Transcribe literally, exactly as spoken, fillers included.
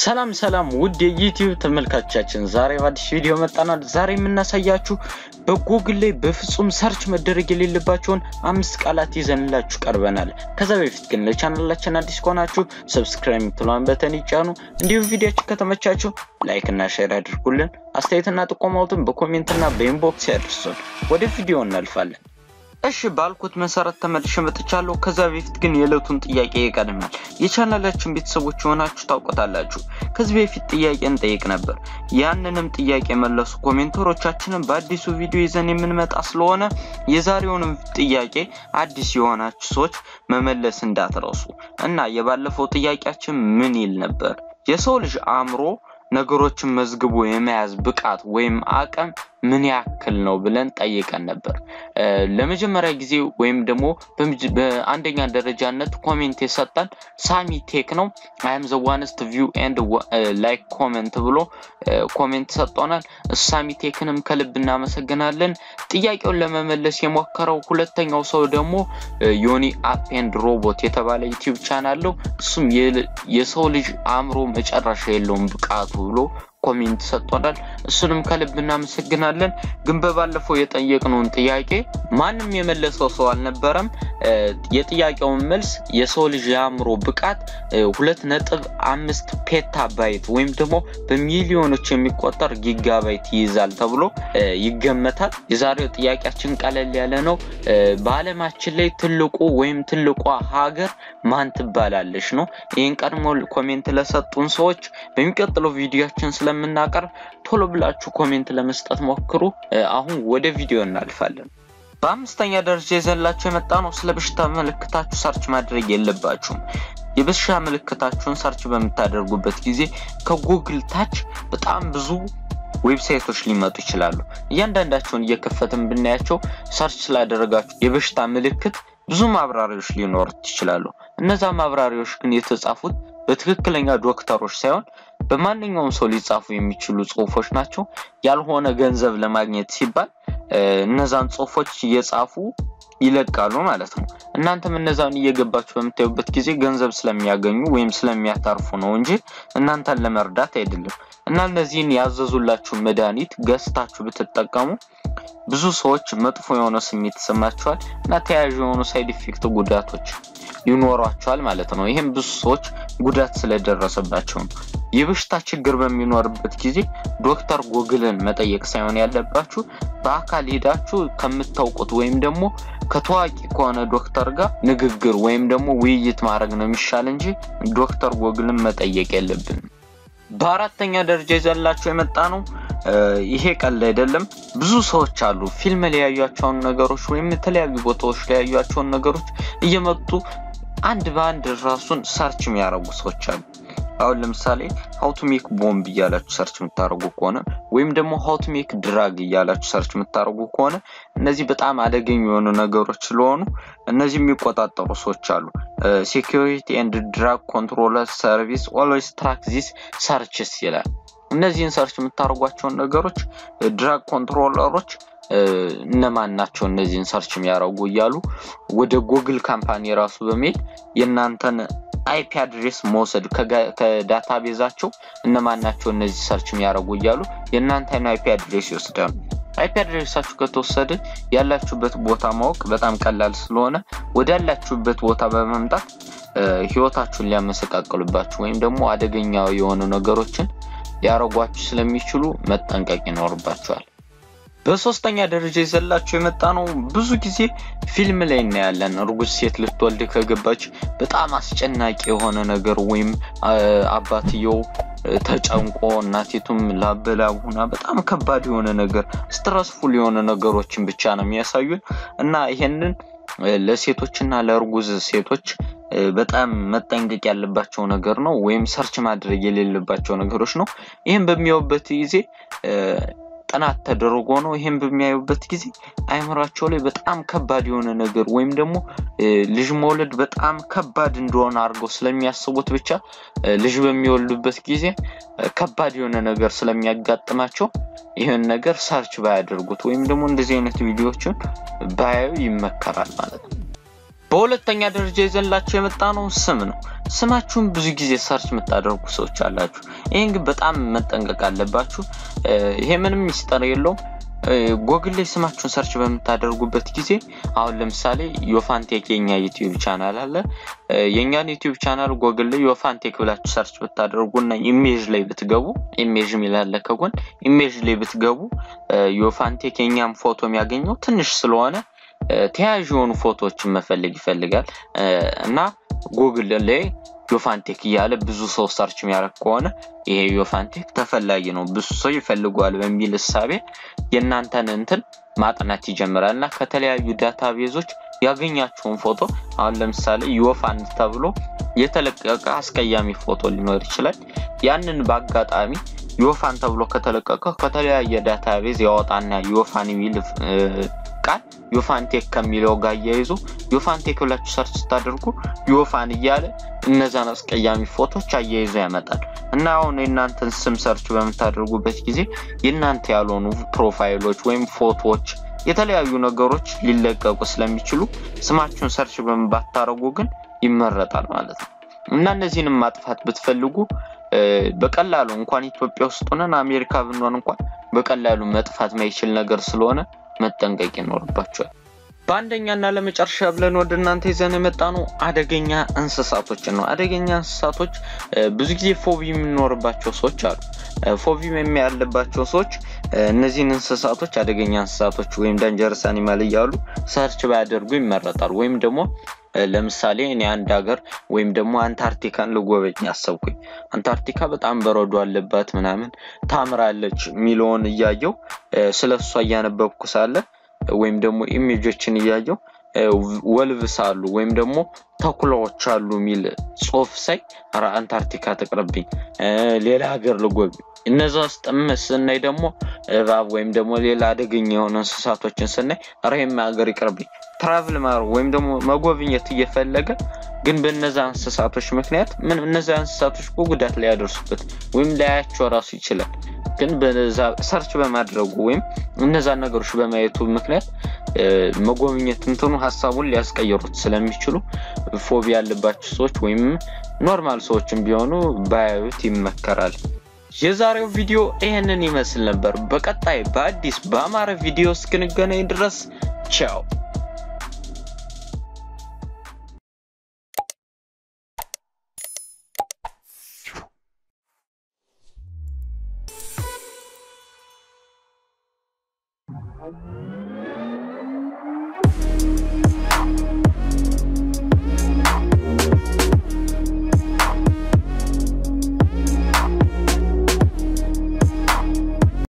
ሰላም ሰላም ውድ የዩቲዩብ ተመልካቾቻችን ዛሬ አዲስ ቪዲዮ መጣናል ዛሬ የምናሳያችሁ በጉግል ላይ በፍጹም ሰርች መደረግ የሌለባቸውን አምስት ቃላት ይዘንላችሁ ቀርበናል ከዛ በፊት ግን ለቻናላችን አዲስ ከሆናችሁ ሰብስክራይብ ትሏን በተን ይጫኑ እንዲሁም ቪዲዮአችን ከተመቻችሁ ላይክ እና ሼር አድርጉልን አስተያየትና ጥቆማዎትን በኮሜንት እና በኢንቦክስ ያድርሱን ወደ ቪዲዮ እናልፋለን እሺ ባልኩት መሰረት ተመልሼ መጥቻለሁ ከዛ በፊት ግን የለቱን ጥያቄ ይቀርማል የቻናላችን ቤተሰቦች ሆናችሁ ታውቁታላችሁ ከዚህ በፊት ጥያቄን ጠይቅ ነበር ያንንም ጥያቄ መለሱ ኮሜንተሮቻችንን በአዲሱ ቪዲዮ ይዘን የምንመጣ ስለሆነ የዛሬውንም ጥያቄ አዲስ የሆናችሁ ሰዎች መመለስ እንዳትረሱ እና የባለፈው ጥያቄያችን ምን ይል ነበር የሰው ልጅ አምሮ ነገሮችን መዝግቦ የማያዝ ብቃት ወይም አቀም ምን ያክል ነው ብለን ጠይቀን ነበር ለመጀመሪያ ጊዜ ወይም ደግሞ በአንደኛ ደረጃነት ኮሜንት የሰጣን ሳሚ ቴክ ነው I am the oneest view and like comment ብሎ ኮሜንት ሰጥቷናል ሳሚ ቴክንም ከልብ እናመሰግናለን ጥያቄውን ለመመለስ የሞከረው ሁለተኛው ሰው ደግሞ ዮኒ አፕ ኤንድ ሮቦት የተባለ YouTube ቻናል ነው እሱም የሰው ልጅ አምሮ መጨረሻ የለውም ብቃቱ ብሎ ኮሜንት ሰጥቷል እሱንም ከልብ እናመሰግናለን ግን በባለፈው የጠየቅነውን ጥያቄ ማንም የመለሰው ሰው አልነበረም የጥያቄውን መልስ የሰው ልጅ ያምሮ ብቃት ሁለት ነጥብ አምስት ፔታባይት ወይም ደግሞ በሚሊዮኖች የሚቆጠር ጊጋባይት ይይዛል ተብሎ ይገመታል የዛሬው ጥያቄያችን ቀለል ያለ ነው በአለማችን ላይ ትልቁ ወይም ትልቋ ሀገር ማን ትባላለች ነው ይሄን ቀድሞ ኮሜንት ለሰጡን ሰዎች በሚቀጥለው ቪዲዮአችን ስለ ምናቀር ቶሎ ብላችሁ ኮሜንት ለመስጠት ሞክሩ አሁን ወደ ቪዲዮ እናልፋለን በአምስተኛ ደረጃ ይዘላችሁ የመጣነው ስለ በሽታ ምልክታችሁ ሰርች ማድረግ የለባችሁም የበሽታ ምልክታችሁን ሰርች በመታደርጉበት ጊዜ ከጉግል ታች በጣም ብዙ ዌብሳይቶች ሊመጡ ይችላሉ እያንዳንዳቸውን እየከፈተን ብናያቸው ሰርች ስላደረጋችሁ የበሽታ ምልክት ብዙ ማብራሪያዎች ሊኖርት ይችላሉ እነዛ ማብራሪያዎች ግን የተጻፉት በትክክለኛ ዶክተሮች ሳይሆን በማንኛውም ሰው ሊጻፉ የሚችሉ ጽሁፎች ናቸው ያልሆነ ገንዘብ ለማግኘት ሲባል እነዛን ጽሁፎች እየጻፉ ይለቃሉ ማለት ነው እናንተም እነዛን እየገባችሁ በመታዩበት ጊዜ ገንዘብ ስለሚያገኙ ወይም ስለሚያታርፉ ነው እንጂ እናንተን ለመርዳት አይደለም እና እነዚህን ያዘዙላችሁ መድኃኒት ገዝታችሁ ብትጠቀሙ ብዙ ሰዎች መጥፎ የሆነ ስሜት ተሰማቸዋል እና ተያያዥ የሆኑ ሳይድ ኢፌክት ጉዳቶች ይኖራቸዋል ማለት ነው ይሄም ብዙ ሰዎች ጉዳት ስለደረሰባቸው የበሽታ ችግር በሚኖርበት ጊዜ ዶክተር ጎግልን መጠየቅ ሳይሆን ያለባችሁ በአካል ሄዳችሁ ከምታውቁት ወይም ደግሞ ከታዋቂ ከሆነ ዶክተር ጋር ንግግር ወይም ደግሞ ውይይት ማድረግ ነው የሚሻል እንጂ ዶክተር ጎግልን መጠየቅ የለብንም በአራተኛ ደረጃ ይዘላችሁ የመጣ ነው ይሄ ቀላል አይደለም ብዙ ሰዎች አሉ ፊልም ላይ ያዩአቸው ነገሮች ወይም ተለያዩ ቦታዎች ላይ ያዩአቸው ነገሮች እየመጡ አንድ ባንድ ራሱን ሰርች የሚያደርጉ ሰዎች አሉ አሁን ለምሳሌ how to make bomb ይያላችሁ ሰርች መታረጉ ከሆነ ወይም ደግሞ how to make drug ይያላችሁ ሰርች መታረጉ ከሆነ እነዚህ በጣም አደገኛ የሆኑ ነገሮች ስለሆኑ እነዚህ የሚቆጣጠሩ ሰዎች አሉ security and drug controller service always track this searches ይላል እነዚህን ሰርች መታረጓቸው ነገሮች ድራግ ኮንትሮለሮች እነማን ናቸው እነዚህን ሰርች የሚያረጉ ይያሉ ወደ Google ካምፓኒ ራሱ በመሄድ የናንተን አይፒ አድሬስ ሞሰድ ከዳታቤዛቸው እነማን ናቸው እነዚህ ሰርች የሚያረጉ ይያሉ የናንተን አይፒ አድሬስ ይወስዳሉ አይፒ አድሬሳችሁ ከተወሰደ ያላችሁበት ቦታ ማወቅ በጣም ቀላል ስለሆነ ወደ ያላችሁበት ቦታ በመምጣት ህይወታችሁን ሊያመሰቃቅሉባችሁ ወይም ደግሞ አደገኛ የሆኑ ነገሮችን ያረጓችሁ ስለሚችሉ መጠንቀቅ ይኖርባችኋል በሶስተኛ ደረጃ ይዘላችሁ የመጣ ነው ብዙ ጊዜ ፊልም ላይ እናያለን እርጉዝ ሴት ልትወልድ ከገባች በጣም አስጨናቂ የሆነ ነገር ወይም አባትየው ተጨንቆ እናቲቱም ላበላውና በጣም ከባድ የሆነ ነገር ስትረስፉል የሆነ ነገሮችን ብቻ ነው የሚያሳዩን እና ይሄንን ለሴቶችና ለእርጉዝ ሴቶች በጣም መጠንቀቅ ያለባቸው ነገር ነው ወይም ሰርች ማድረግ የሌለባቸው ነገሮች ነው ይሄን በሚያዩበት ጊዜ ጥናት ተደረጎ ነው ይሄን በሚያዩበት ጊዜ አይምራቸው ላይ በጣም ከባድ የሆነ ነገር ወይም ደግሞ ልጅ መውለድ በጣም ከባድ እንደሆነ አድርገው ስለሚያስቡት ብቻ ልጅ በሚወልዱበት ጊዜ ከባድ የሆነ ነገር ስለሚያጋጥማቸው ይሄን ነገር ሰርች ባያደርጉት ወይም ደግሞ እንደዚህ አይነት ቪዲዮዎችን ባያዩ ይመከራል ማለት ነው በሁለተኛ ደረጃ ይዘንላችሁ የመጣነው ስም ነው። ስማችሁን ብዙ ጊዜ ሰርች መታደርጉ ሰዎች አላችሁ። ይሄን ግን በጣም መጠንቀቅ አለባችሁ። ይሄ ምንም ሚስጥር የለውም። ጎግል ላይ ስማችሁን ሰርች በመታደርጉበት ጊዜ አሁን ለምሳሌ YoFan Tech የኛ YouTube ቻናል አለ። የኛን YouTube ቻናል ጎግል ላይ YoFan Tech ብላችሁ ሰርች በታደርጉና ኢሜጅ ላይ ብትገቡ ኢሜጅ ሚላለ ከጎን ኢሜጅ ላይ ብትገቡ YoFan Tech የኛም ፎቶ የሚያገኘው ትንሽ ስለሆነ ተያዥ የሆኑ ፎቶዎችን መፈለግ ይፈልጋል እና ጎግል ላይ YoFan Tech ያለ ብዙ ሰው ሰርች የሚያደርግ ከሆነ ይሄ YoFan Tech ተፈላጊ ነው ብዙ ሰው ይፈልጓል በሚል ሐሳብ የናንተን እንትን ማጥናት ይጀምራልና ከተለያዩ ዳታቤዞች ያገኛችሁን ፎቶ አሁን ለምሳሌ YoFan ተብሎ የተለቀቀ አስቀያሚ ፎቶ ሊኖር ይችላል ያንን ባጋጣሚ YoFan ተብሎ ከተለቀቀ ከተለያየ ዳታቤዝ ያወጣና YoFan የሚል ቃል YoFan Tech ከሚለው ጋር ያይዙ YoFan Tech ብላችሁ ሰርች ስታደርጉ YoFan ይያለ እነዛን አስቀያሚ ፎቶች አያይዙ ያመጣል እና አሁን እናንተን ስም ሰርች በመታደርጉበት ጊዜ የናንተ ያልሆኑ ፕሮፋይሎች ወይም ፎቶዎች የተለያዩ ነገሮች ሊለቀቁ ስለሚችሉ ስማችሁን ሰርች በመባታረጉ ግን ይመረጣል ማለት ነው እና እነዚህንም ማጥፋት ብትፈልጉ በቀላሉ እንኳን ኢትዮጵያ ውስጥ ሆነን አሜሪካ ብንሆን እንኳን በቀላሉ መጥፋት ማይችል ነገር ስለሆነ መጠንቀቅ ይኖርባችኋል። በአንደኛና ለመጨረሻ ብለን ወደ እናንተ ይዘን የመጣነው አደገኛ እንስሳቶች ነው። አደገኛ እንስሳቶች ብዙ ጊዜ ፎቢያ የሚኖርባቸው ሰዎች አሉ። ፎቢያ የሚያለባቸው ሰዎች እነዚህን እንስሳቶች አደገኛ እንስሳቶች ወይም dangerous animal ይያሉ ሰርች ባያደርጉ ይመረጣል ወይም ደግሞ ለምሳሌ እኔ አንድ ሀገር ወይም ደግሞ አንታርክቲካን ልጎበኝ አሰብኩኝ አንታርክቲካ በጣም በረዶ አለበት ምናምን ታምራለች ሚሊዮን ይያየው ስለሷ ያነበብኩ ሳለ ወይም ደግሞ ኢሜጆችን ይያየው ወልቭስ አሉ ወይም ደግሞ ተኩላዎች አሉ ሚል ጽሁፍ ሳይ አራ አንታርክቲካ ተቀርብኝ ሌላ ሀገር ልጎበኝ እነዛ አስተምስ እናይ ደግሞ እባብ ወይም ደግሞ ሌላ አደገኛ የሆኑ እንስሳቶችን ስናይ አራህም ሀገር ይቀርብኝ ትራቭል ማር ወይም ደግሞ መጎብኘት እየፈለገ ግን በእነዛ እንስሳቶች ምክንያት ምን እነዛ እንስሳቶች ጉዳት ላይ ያደርሱበት ወይም ላያቸው ራሱ ይችላል ግን በዛ ሰርች በማድረጉ ወይም እነዛ ነገሮች በማየቱ ምክንያት መጎብኘት እንትኑ ሐሳቡን ሊያስቀየሩት ስለሚችሉ ፎቢያ ያለባችሁ ሰዎች ወይም ኖርማል ሰዎችም ቢሆኑ ባያዩት ይመከራል። የዛሬው ቪዲዮ ይሄንን ይመስል ነበር። በቀጣይ በአዲስ በአማራ ቪዲዮ እስክንገናኝ ድረስ ቻው።